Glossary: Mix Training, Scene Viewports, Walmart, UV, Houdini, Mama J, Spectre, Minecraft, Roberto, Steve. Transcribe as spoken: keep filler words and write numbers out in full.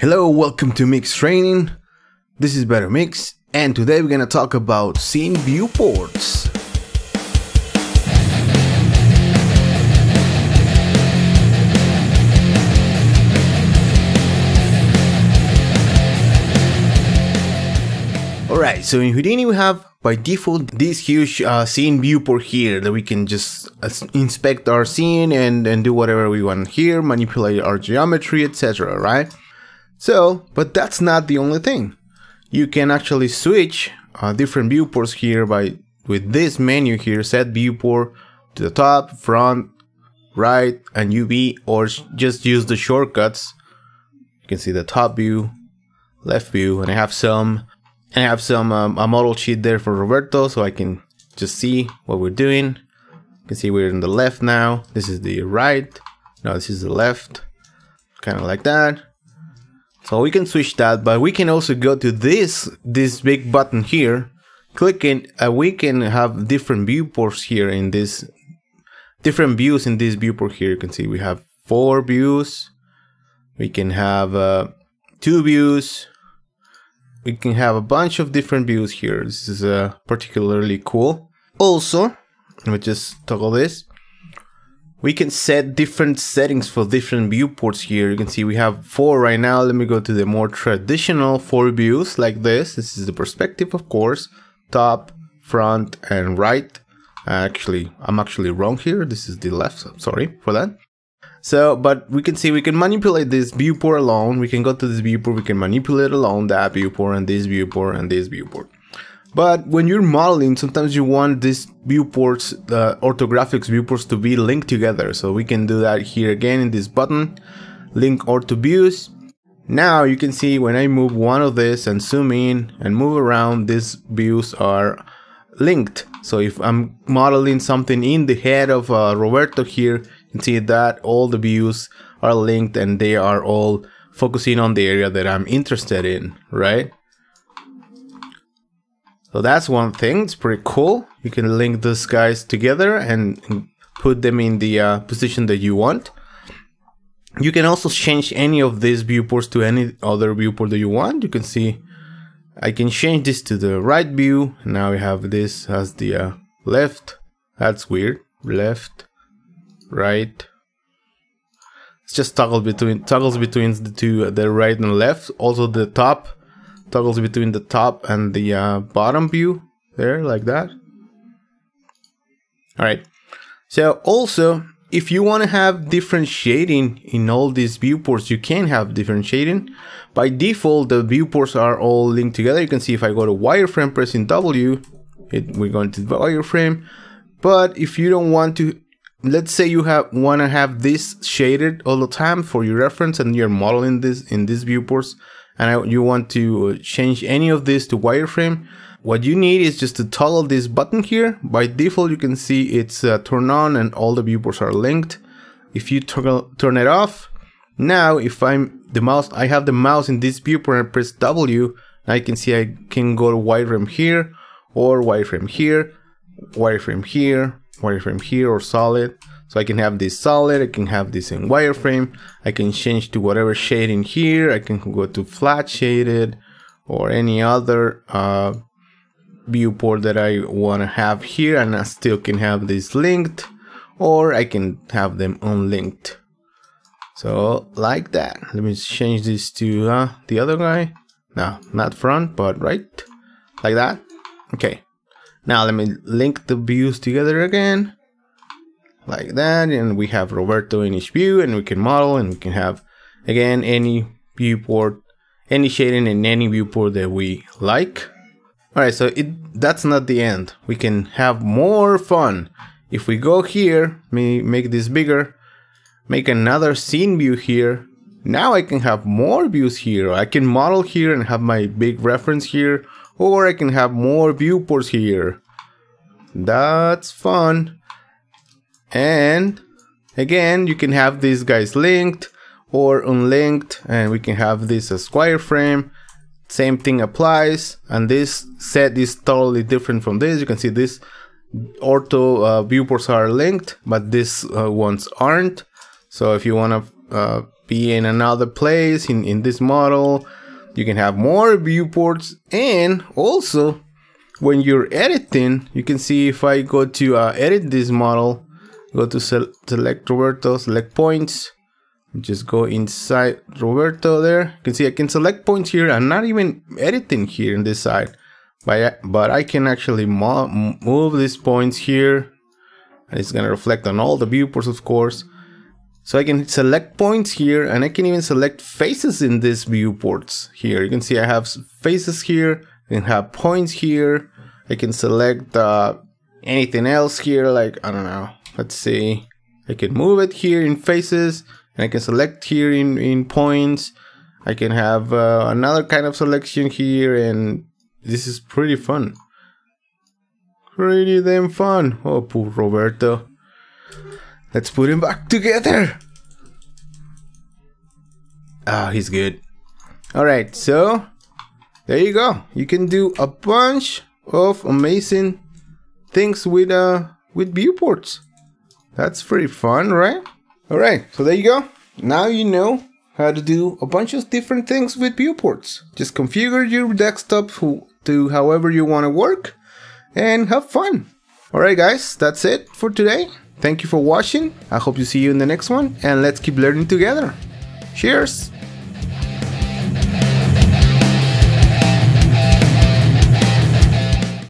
Hello, welcome to Mix Training. This is Better Mix, and today we're gonna talk about scene viewports. Alright, so in Houdini we have by default this huge uh, scene viewport here that we can just uh, inspect our scene and, and do whatever we want here, manipulate our geometry, et cetera, right? So, but that's not the only thing. You can actually switch uh, different viewports here by with this menu here, set viewport to the top, front, right, and U V, or just use the shortcuts. You can see the top view, left view, and I have some, and I have some um, a model sheet there for Roberto, so I can just see what we're doing. You can see we're in the left now. This is the right. No, this is the left. Kind of like that. So we can switch that, but we can also go to this this big button here, click it, and we can have different viewports here in this, different views in this viewport here. You can see we have four views, we can have uh, two views, we can have a bunch of different views here. This is uh, particularly cool. Also, let me just toggle this. We can set different settings for different viewports here. You can see we have four right now. Let me go to the more traditional four views like this. This is the perspective, of course, top, front, and right. Actually, I'm actually wrong here. This is the left, so sorry for that. So, but we can see we can manipulate this viewport alone. We can go to this viewport, we can manipulate alone that viewport and this viewport and this viewport. But when you're modeling, sometimes you want these viewports, the uh, orthographics viewports, to be linked together. So we can do that here again in this button, link ortho views. Now you can see when I move one of this and zoom in and move around, these views are linked. So if I'm modeling something in the head of uh, Roberto here, you can see that all the views are linked and they are all focusing on the area that I'm interested in, right? So that's one thing, it's pretty cool. You can link those guys together and put them in the uh, position that you want. You can also change any of these viewports to any other viewport that you want. You can see I can change this to the right view. Now we have this as the uh, left. That's weird. Left, right. It's just toggle between, toggles between the two, the right and left. Also the top. Toggles between the top and the uh, bottom view there, like that. All right. So also, if you want to have different shading in all these viewports, you can have different shading. By default, the viewports are all linked together. You can see if I go to wireframe, pressing W, it, we're going to wireframe. But if you don't want to, let's say you have want to have this shaded all the time for your reference, and you're modeling this in these viewports, and I, you want to change any of this to wireframe, what you need is just to toggle this button here. By default, you can see it's uh, turned on and all the viewports are linked. If you toggle, turn it off, now if I'm the mouse, I have the mouse in this viewport and press W, I can see I can go to wireframe here, or wireframe here, wireframe here, wireframe here, or solid. So I can have this solid, I can have this in wireframe, I can change to whatever shading here, I can go to flat shaded or any other uh, viewport that I want to have here, and I still can have this linked, or I can have them unlinked. So like that. Let me change this to uh, the other guy. No, not front, but right, like that. Okay, now let me link the views together again. Like that, and we have Roberto in each view, and we can model, and we can have again any viewport, any shading in any viewport that we like. All right, so it that's not the end. We can have more fun. If we go here, me make this bigger, make another scene view here. Now I can have more views here. I can model here and have my big reference here, or I can have more viewports here. That's fun. And again, you can have these guys linked or unlinked, and we can have this as wireframe. Same thing applies, and this set is totally different from this. You can see this ortho uh, viewports are linked, but these uh, ones aren't. So if you want to uh, be in another place in, in this model. You can have more viewports, and also when you're editing, you can see if I go to uh, edit this model, go to se select Roberto, select points, just go inside Roberto there. You can see I can select points here. I'm not even editing here in this side, but I, but I can actually mo move these points here, and it's gonna reflect on all the viewports, of course. So I can select points here, and I can even select faces in these viewports here. You can see I have faces here, I can have points here. I can select uh, anything else here, like, I don't know, let's see. I can move it here in faces, and I can select here in, in points. I can have uh, another kind of selection here, and this is pretty fun. Pretty damn fun. Oh, poor Roberto. Let's put him back together. Ah, oh, he's good. Alright, so there you go. You can do a bunch of amazing things with uh with viewports. That's pretty fun, right? Alright, so there you go. Now you know how to do a bunch of different things with viewports. Just configure your desktop to however you want to work and have fun. Alright guys, that's it for today. Thank you for watching. I hope to see you in the next one, and let's keep learning together. Cheers!